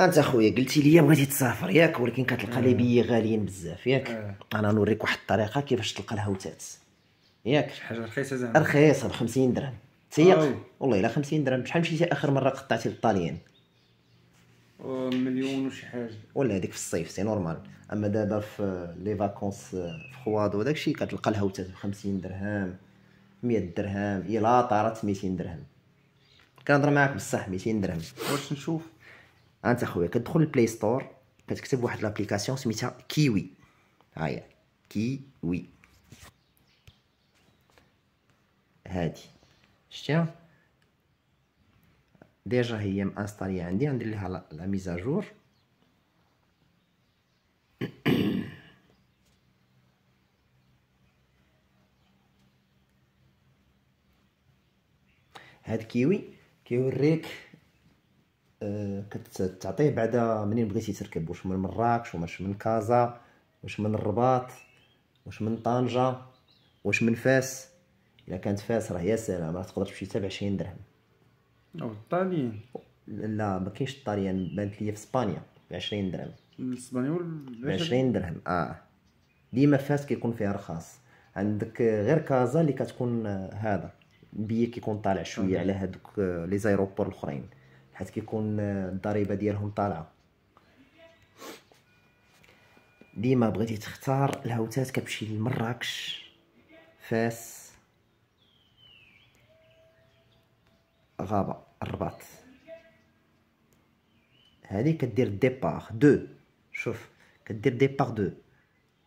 انت اخويا قلتي لي بغيتي تسافر ياك، ولكن كتلقى ليبيا غاليين بزاف ياك. انا نوريك واحد الطريقه كيفاش تلقى الهوتات ياك، شي حاجه رخيصه زعما، رخيصه ب 50 درهم تيق. والله الا 50 درهم. شحال مشيتي اخر مره قطعتي للطاليين؟ مليون وشي حاجه. ولا هذيك في الصيف سي نورمال، اما دابا في لي فاكونس في خواد وداكشي كتلقى الهوتات ب 50 درهم 100 درهم الى طارت 200 درهم. كنهضر معاك بصح 200 درهم. واش نشوف؟ انت اخويا كتدخل للبلاي ستور كتكتب واحد لابليكاسيون سميتها كيوي. هاهي كيوي هادي، شتيها ديجا هي مانستاليه عندي، غندير ليها لا ميزاجور. هاد كيوي كيوريك كتعطيه بعدا منين بغيتي تركب، واش من مراكش واش من كازا واش من الرباط واش من طنجة واش من فاس. الا كانت فاس راه يا سلام، راه تقدر تمشي حتى ب 20 درهم. او الطاليين؟ لا ما كاينش الطاليين، بانت ليا في اسبانيا ب 20 درهم. الاسبانيول ب 20 درهم ديما فاس كيكون فيها رخاص. عندك غير كازا اللي كتكون هذا بي كيكون طالع شويه على هذوك لي زايروبور الاخرين، حيت كيكون الضريبه ديالهم طالعه. ديما بغيتي تختار الهوتات كتمشي لمراكش فاس غابه الرباط. هذه كدير ديبار دو، شوف كدير ديبار دو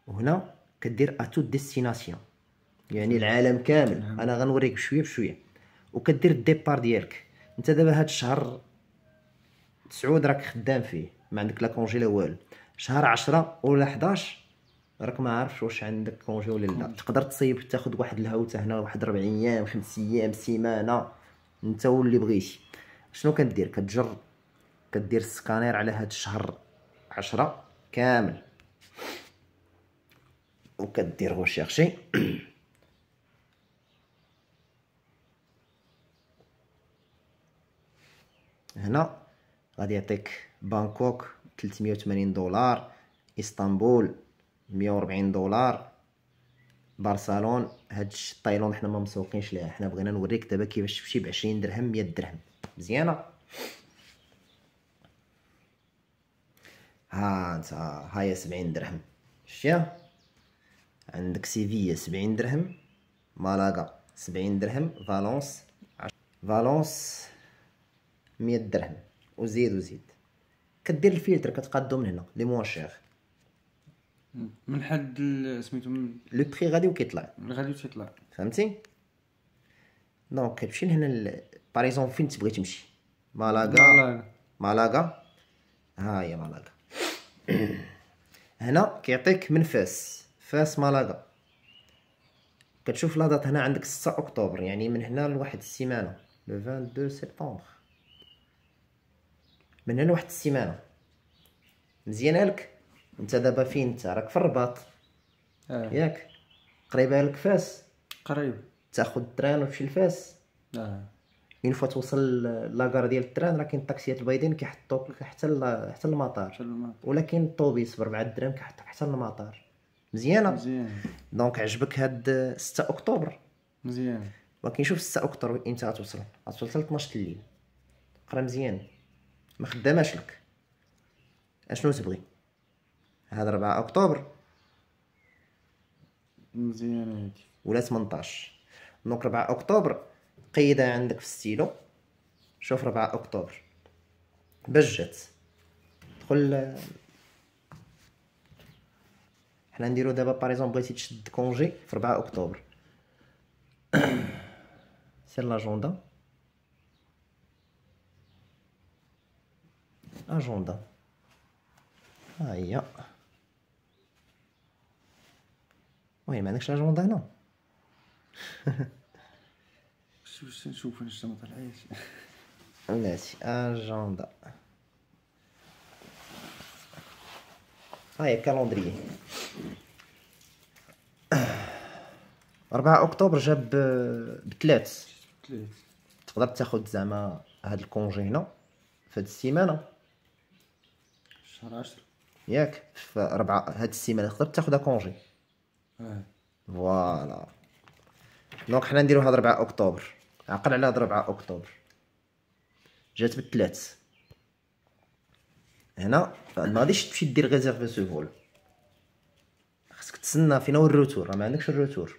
وهنا كدير اتو ديستيناسيون، يعني العالم كامل. انا غنوريك شويه بشويه. وكدير الديبار ديالك انت دابا هاد الشهر 9 راك خدام فيه، ما عندك لا كونجي لا والو. شهر 10 ولا 11 راك ما عارفش واش عندك كونجي ولا لا، تقدر تصيب تاخد واحد الهوته هنا واحد 4 ايام 5 ايام سيمانه انت واللي بغيتي. شنو كدير؟ كتجر كدير السكانير على هاد الشهر 10 كامل وكدير غوشيرشي. هنا غادي يعطيك بانكوك 380 دولار، اسطنبول 140 دولار، برشلون. هاد تايلاند حنا ما مسوقينش ليها، حنا بغينا نوريك دابا كيفاش تمشي ب 20 درهم 100 درهم مزيانه. ها انت هاي 70 درهم شتيها. عندك سيفيا 70 درهم، مالاغا 70 درهم، فالونس 100 درهم وزيد. كدير الفلتر كتقادو من هنا لي موان شيغ من حد سميتو لو بري غادي وكيطلع فهمتي. دونك كتمشي لهنا باريزون فين تبغي تمشي، مالاغا ها هي مالاغا. هنا كيعطيك من فاس مالاغا. كتشوف لا دات هنا عندك 6 اكتوبر، يعني من هنا لواحد السيمانه لو 22 سبتمبر، من هنا لواحد السيمانه مزيانه لك. انت دابا فين؟ انت راك في الرباط ياك، قريبه لك فاس، قريب تاخذ التران وتمشي لفاس. اون فوا توصل لاكار ديال التران راه كاين الطاكسيات البيضين كيحطوك حتى المطار، ولكن الطوبيس ب 4 درهم كيحطك حتى المطار. مزيانه. دونك عجبك هاد 6 اكتوبر مزيان، ولكن شوف 6 اكتوبر امتى غتوصل 12 الليل، قرا مزيان ما خداماش لك. اشنو تبغي؟ هذا 4 اكتوبر مزيان هادي ولا 18. دونك 4 اكتوبر قيدها عندك في الستيلو، شوف 4 اكتوبر باش جات. دخل حنا نديرو دابا باريزون بغيتي تشد كونجي في 4 اكتوبر سير لاجوندا ها هي. وي ما عندكش لاجوندا هنا؟ شوف نشوف واش ما طلعيش. ماشي اجوندا ها هي كالوندري 4 اكتوبر جاب ب3. تقدر تاخد زعما هاد الكونجي هنا في هاد السيمانه شهر 10 ياك في 4 هاد السيمانه تقدر تاخذها كونجي. فوالا دونك حنا نديرو هاد 4 اكتوبر، عقل على هاد 4 اكتوبر جات بالثلاث. هنا ما غاديش تمشي دير ريزيرفي سيفول، خاصك تسنى فينا هو الروتور، راه ما عندكش الروتور.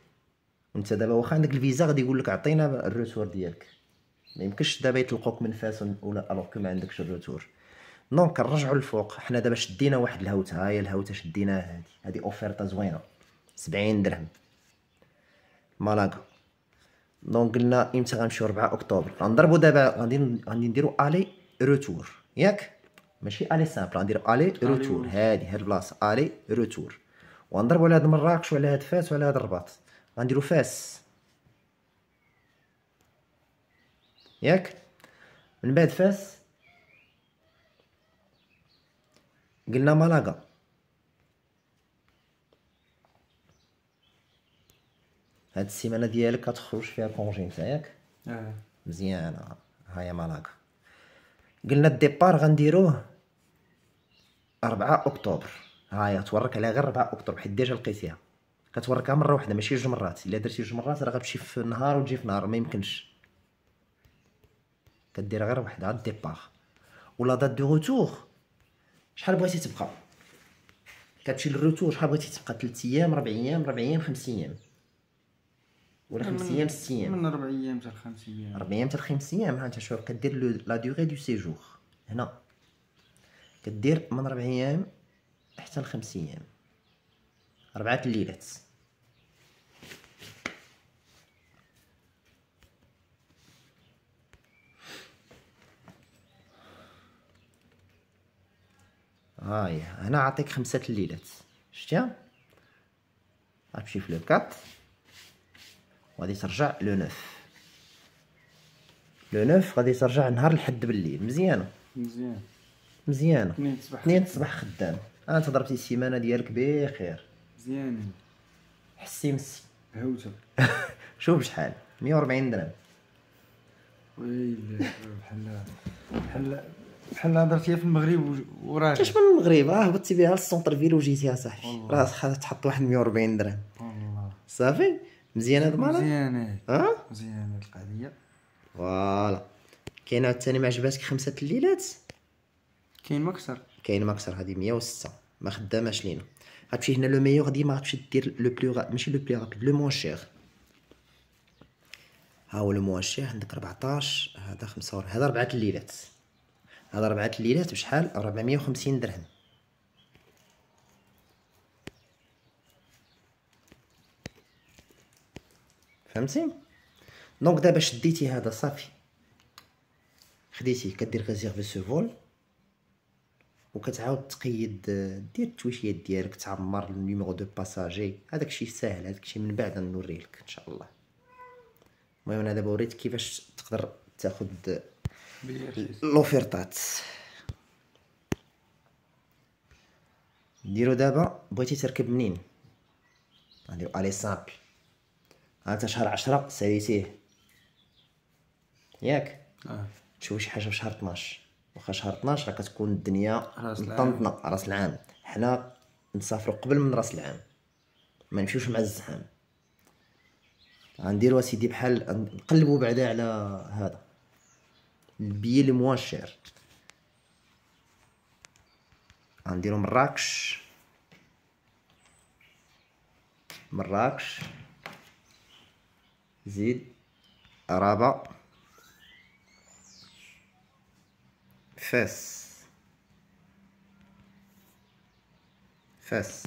وانت دابا واخا عندك الفيزا غادي يقول لك عطينا الروتور ديالك، ما يمكنش دابا يطلقوك من فاس ولا الوغ كو ما عندكش الروتور. دونك كنرجعوا للفوق، حنا دابا شدينا واحد الهوته، هاي الهوته شديناها، هادي اوفيرطه زوينه 70 درهم مالاكا. دونك قلنا امتى غنمشيو 4 اكتوبر، غنضربوا دابا غادي نديرو الي روتور ياك، ماشي الي سامبل، غنديرو الي روتور. هادي هاد البلاصه الي روتور، وغنضربوا على هاد مراكش وعلى هاد فاس وعلى هاد الرباط، غنديرو فاس ياك. من بعد فاس قلنا مالاكا، هاد السيمانه ديالك كتخرج فيها كونجي نتا ياك. مزيانه هايا مالاكا. قلنا الديبار غنديروه 4 اكتوبر، هايا تورك على غير 4 اكتوبر حيت ديجا لقيتيها، كتوركها مره واحده ماشي جوج مرات. الا درتي جوج مرات راه غتمشي في نهار وتجي في نهار، ما يمكنش، كدير غير واحد على الديبار. ولا دات دو روتور شحال بغيتي تبقى، كتمشي للروتور شحال بغيتي تبقى، 3 ايام 4 ايام 4 ايام 5 ايام ولا 5 ايام 6 ايام، من 4 ايام حتى 5 ايام 4 ايام حتى 5 ايام. ها انت شوف كدير لا ديغي دو سيجور، هنا كدير من 4 ايام حتى ل 5 ايام 4 الليلات. هاي هنا عطيك 5 الليلات، شتيها غتمشي في لو 4 وغادي ترجع لو 9. لو 9 غادي ترجع نهار لحد بالليل. مزيانه مزيانه 2 الصباح خدام. انت ضربتي السيمانه ديالك بخير، مزيانه حسي مسي هوته. شوف شحال 140 درهم، ويلي بحال هضرتيها في المغرب وراه كاش من المغرب. هبطتي بها للسونتر فيل وجيتي اصاحبي، راه تحط واحد 140 درهم والله صافي. مزيانه هاد المره، مزيانه مزيانه القضيه. فوالا كاين عاوتاني ما عجباتك 5 الليلات، كاين مكسر كاين مكسر، هادي 106 ما خداماش لينا. غتمشي هنا لو ميور، ديما غتمشي دير لو بلو، ماشي لو بلو رابيد، لو موان شير. ها هو لو موان شير عندك 14، هذا 5، هذا 4 الليلات، هذا 4 الليلات بشحال 450 درهم. فهمتي؟ دونك دابا شديتي هذا صافي، خديتي كدير ريزيرفي سوفول وكتعاود تقيد، دير التويشيات ديالك، تعمر النيميرو دو باساجي، هذاك الشيء ساهل، هذاك الشيء من بعد نوريلك ان شاء الله. المهم انا دابا وريت كيفاش تقدر تاخذ لوفيرطات. نديرو دابا بغيتي تركب منين، غنديرو الي سامبل. هانت شهر 10 ساليتيه ياك، تشوف شي حاجه في شهر 12، واخا شهر 12 راه كتكون الدنيا مطنطنه، راس العام. حنا نسافروا قبل من راس العام، ما نمشيوش مع الزحام. غنديروا سيدي بحال نقلبوا بعدا على هذا البي لي موان شير، غنديروا مراكش مراكش زيد رابع فاس فاس.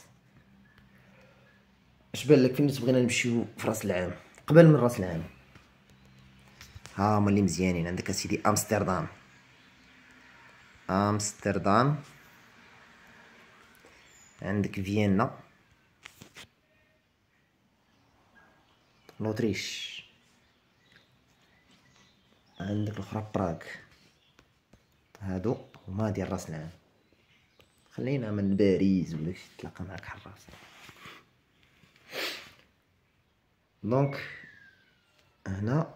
اش بان لك فين تبغينا نمشيو في راس العام، قبل من راس العام؟ ها هما اللي مزيانين عندك اسيدي امستردام، امستردام عندك فيينا لوتريش، عندك الاخرى براغ. هادو هما ديال راس العام، خلينا من باريس ولا شي تلاقى معاك حراس. دونك هنا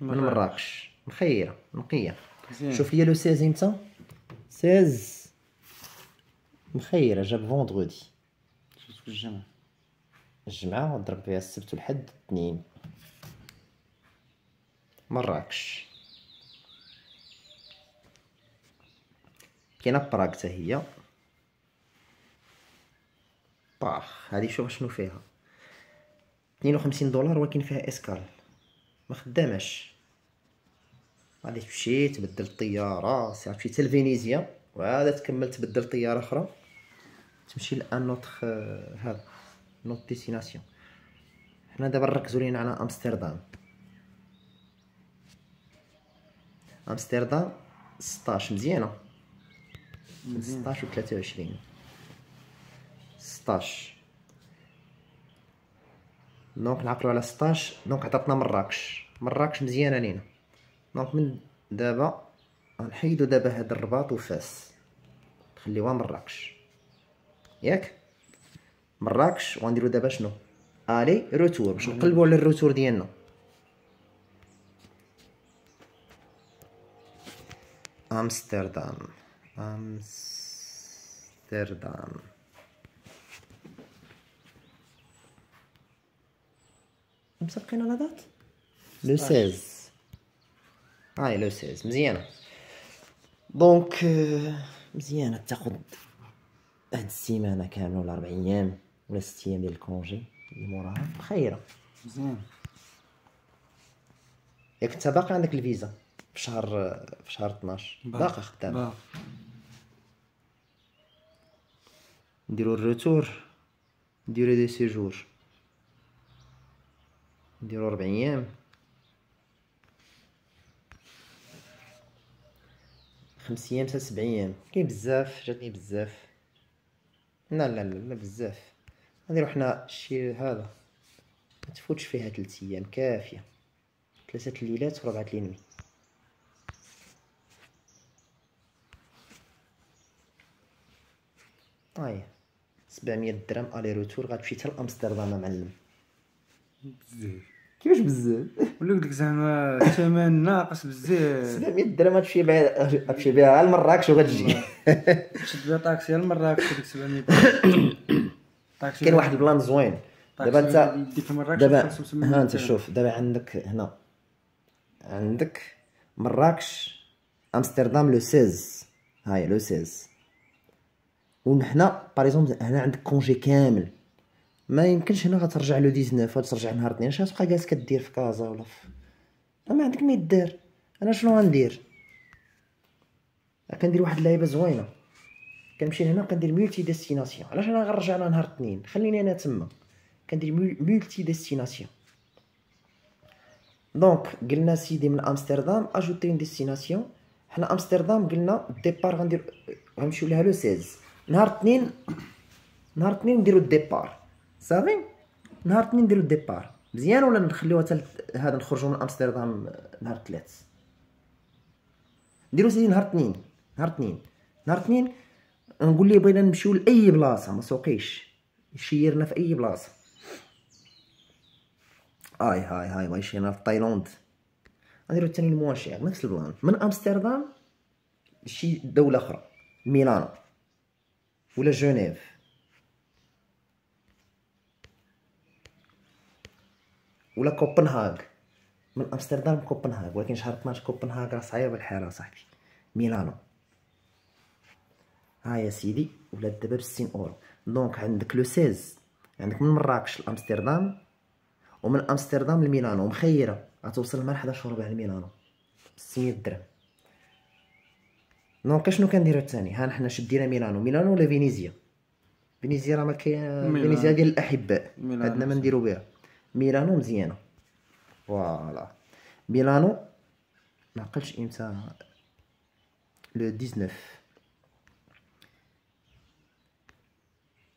من مراكش مخيره نقيه. شوف ليا لو 16 امتى؟ 16 مخيره جاب فوندردي في الجمعه وضرب فيها السبت والحد الاثنين. مراكش كاينه براغ حتى هي. باخ هذه شوف شنو فيها 52 دولار ولكن فيها اسكال ما خداماش. غادي تمشي تبدل الطياره سي عرفتي حتى لفينيزيا وعاد تكمل تبدل طياره اخرى تمشي لان نوتخ هذا نوت ديستيناسيون. حنا دابا نركزوا لينا على امستردام. امستردام 16 مزيانه 16 و 23 16 دونك نعقلو على 16 دونك عطاتنا مراكش. مراكش مزيانه لينا دونك من دابا غنحيدو دابا هاد الرباط وفاس نخليوها مراكش ياك. مراكش وغنديرو دابا شنو الي روتور باش نقلبو على الروتور ديالنا. امستردام مسقينا لا دات لو 16 لو 16 مزيانه دونك مزيانه تاخد هاد السيمانه كامله ولا 40 ايام ولا 6 ايام ديال الكونجي اللي موراها بخيره مزيان ياك. انت باقي عندك الفيزا في شهر 12 باقي خدامه. نديرو الروتور نديرو دي سيجور نديرو 40 ايام خمس ايام حتى 70 ايام. كاين بزاف جاتني بزاف لا لا لا بزاف. غنديرو حنا شي هذا ما تفوتش فيها 3 ايام كافيه 3 ليلات و4 ليالي. هاي 700 درهم الي روتور غتمشي حتى لامستردام معلم. بزاف كيفاش بزاف ولا قلت لك زعما الثمن ناقص بزاف 700 درهم غتمشي بها غتمشي بها لمراكش وغتجي شد بها طاكسي لمراكش ديك 700 درهم. كاين واحد البلان زوين دابا انت دابا ها انت شوف دابا عندك هنا عندك مراكش امستردام لو 16 هاي لو 16 ونحنا باريزومبل هنا عندك كونجي كامل ما يمكنش هنا غترجع لو 19 وترجع نهار 2 اش غتبقى جالس كدير في كازا ولا في ما عندك ما يدار. انا شنو غندير؟ كندير واحد اللعيبه زوينه كنمشي هنا كندير ملتي ديستيناسيون. علاش انا غنرجع انا نهار 2 خليني انا تما كندير ملتي ديستيناسيون. دونك قلنا سيدي من امستردام اجوتي اون ديستيناسيون. حنا امستردام قلنا الديبار غندير غنمشيو لها لو 16 نهار 2 نديرو الديبار صافي. نهار 2 نديرو الديبار مزيان ولا نخليوها حتى هذا نخرجوا من امستردام نهار 3 نديرو سيدي نهار 2 نقول ليه بغينا نمشيو لاي بلاصه ما سوقيش يشيرنا في اي بلاصه. هاي بغا يشيرنا في تايلاند غنديرو ثاني الموان شير نفس البلان من امستردام شي دوله اخرى ميلانو ولا جنيف ولا كوبنهاغ. من امستردام كوبنهاغ ولكن شهر 12 كوبنهاغ راه صعيب الحال صاحبي. ميلانو ها يا سيدي ولا دابا ب 60 اورو. دونك عندك لو 16 عندك من مراكش لامستردام ومن امستردام لميلانو مخيره غتوصل مع 11 وربع لميلانو 600 درهم. دونك شنو كنديرو الثاني؟ ها حنا شدينا ميلانو ولا فينيزيا. فينيزيا راه ما كاين فينيزيا ديال الاحباء عندنا ما نديرو بها. ميلانو مزيانه فوالا. ميلانو ما عقلتش امتى le 19.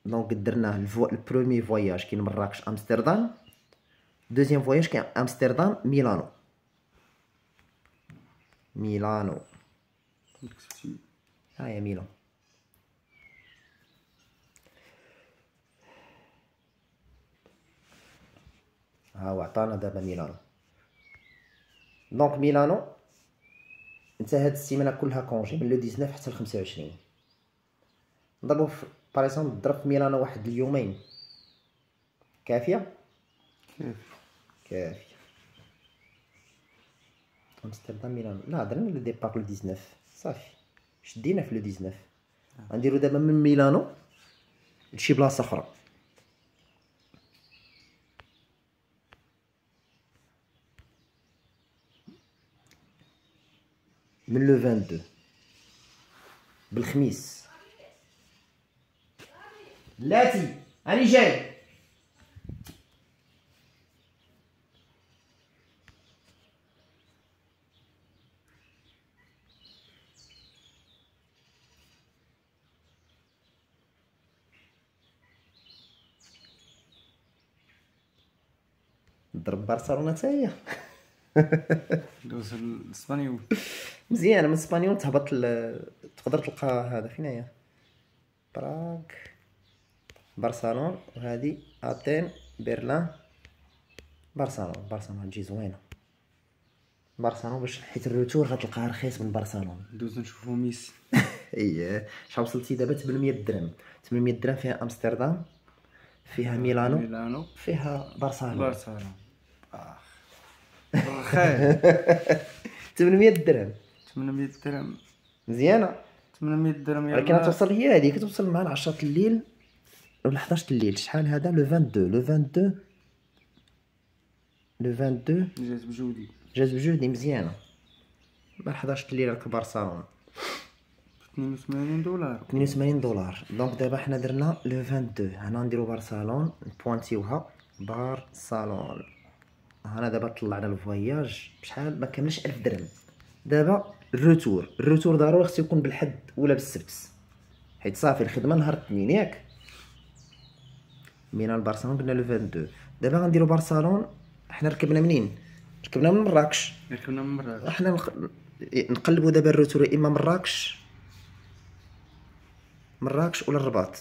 Donc درنا البرومي فواياج كاين مراكش امستردام، دوزيام فواياج كاين امستردام ميلانو ها هي ميلان. ها هو عطانا دابا ميلانو. دونك ميلانو نتا هاد السيمانه كلها كونجي من لو 19 حتى ل 25. نضربو باغ اكزومبل نضرب في ميلانو واحد اليومين. كافيه كافيه. امستردام ميلانو، لا درنا لو ديبار لو 19 صافي، شدينا في لو 19. غنديرو دابا من ميلانو لشي بلاصه اخرى. من لو 22 بالخميس. لاتي هاني جاي. ضرب برشلونه حتى هي. دوز الاسبانيول مزيان، من الاسبانيول تهبط تقدر تلقى هذا فين هي براغ برشلونه، وهذه اتين برلين برشلونه. برشلونه تجي زوينه برشلونه، باش حيت الروتور غتلقاها رخيص من برشلونه. دوز نشوفو ميسي. اييه شحال وصلتي دابا؟ 800 درهم. 800 درهم فيها امستردام، فيها ميلانو، فيها برشلونه. واخا 800 درهم 800 درهم مزيانه 800 درهم، ولكن توصل هي هذيك توصل مع 10 الليل ولا 11 الليل. شحال هذا؟ لو 22 جات بجودي مزيانه مع 11 الليل راك برشلونه. $82. $82. دونك دابا حنا درنا لو 22، هنا نديرو برشلونه نبوانتيوها برشلونه. هنا دابا طلعنا الفواياج بشحال؟ ما كملش 1000 درهم. دابا الروتور، ضروري خصو يكون بالحد ولا بالسبت، حيت صافي الخدمه نهار الاثنين ياك. ميلان برشلونه قلنا لو 22. دابا غنديرو برشلونه. حنا ركبنا منين؟ ركبنا من مراكش. حنا نقلبو دابا الروتور، يا اما مراكش ولا الرباط.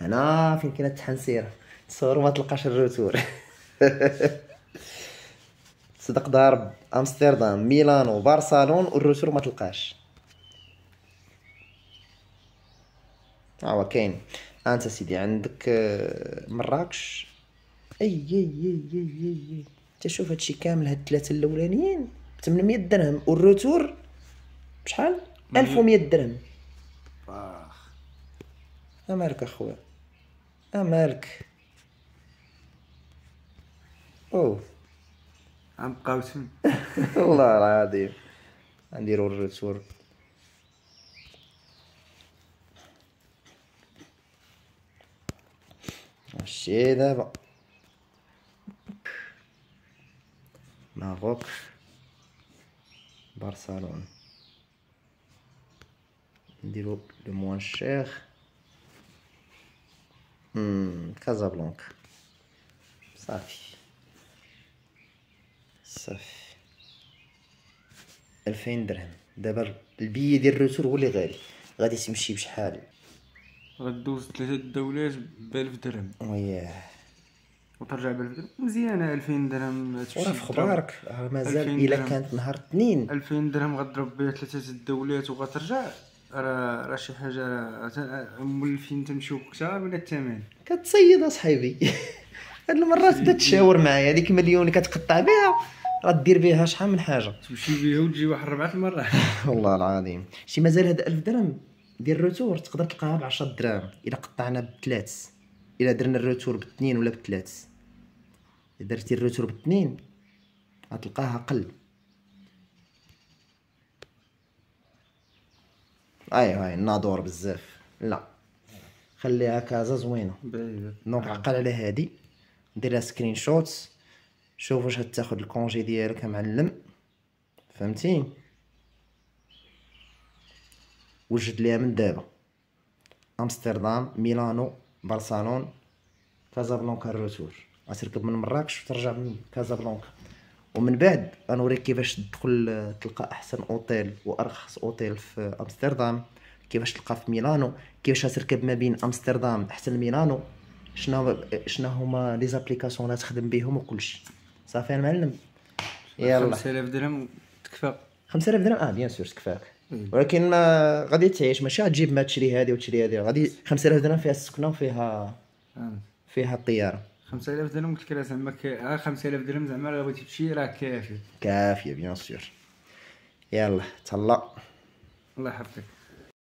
هنا فين كاينه التحنسيره تصور ما تلقاش الروتور. صدق ضارب امستردام ميلانو برشلونه والروتور ما تلقاش. ها هو كاين انت سيدي عندك مراكش. اي اي اي اي اي تشوف هادشي كامل، هاد الثلاثه الاولانيين 800 درهم والروتور بشحال؟ 1100 درهم. امالك اخويا امالك. او عم قاوتم. والله العظيم غنديرو الريتور. ماشي دابا ماروك برشلونة نديرو لو موان شير. كازابلانكا صافي 2000 درهم. دابا البي ديال الروتور هو اللي غالي، غادي تمشي بشحال؟ غدوز 3 الدولات ب 1000 درهم وياه، وترجع ب 1000 درهم مزيانه. 2000 درهم راه في خبارك، مازال الا كانت نهار الاثنين 2000 درهم غضرب بها 3 الدولات وغترجع راه شي حاجه. مولفين تمشيو كثار من الثمن كتصيد اصاحبي. هاد المرات بدا تشاور معايا، هذيك مليون اللي كتقطع بها راه دير بها شحال من حاجه، تمشي بها وتجي واحد 4 المرات. والله العظيم شي مازال هاد 1000 درهم ديال الروتور تقدر تلقاها ب 10 دراهم الا قطعنا بثلاث، الا درنا الروتور باثنين ولا بثلاث. الا درتي الروتور باثنين غتلقاها قل. اي نادور بزاف، لا خليها كازا زوينه. دونك عقل على هادي، دير لها سكرين شوت، شوف واش غتاخد الكونجي ديالك يا معلم، فهمتي؟ وجد ليها من دابا: امستردام، ميلانو، برشلونة، كازابلانكا، الروتور. غتركب من مراكش وترجع من كازابلانكا، ومن بعد غنوريك كيفاش تدخل تلقى احسن اوتيل وارخص اوتيل في امستردام، كيفاش تلقى في ميلانو، كيفاش غتركب ما بين امستردام حتى لميلانو، شنو هما لي زابليكاسيون اللي تخدم بهم وكلشي. صافي المعلم، يلا 5000 درهم تكفى. 5000 درهم بيان سور تكفاك، ولكن ما غادي تعيش، ماشي غتجيب ما تشري هذه وتشري هذه. غادي 5000 درهم فيها السكنه وفيها فيها الطياره. 5000 درهم قلت لك راه زعما 5000 درهم زعما الا بغيتي تمشي راه كافي كافيه بيان سور. يلا تهلا، الله يحفظك.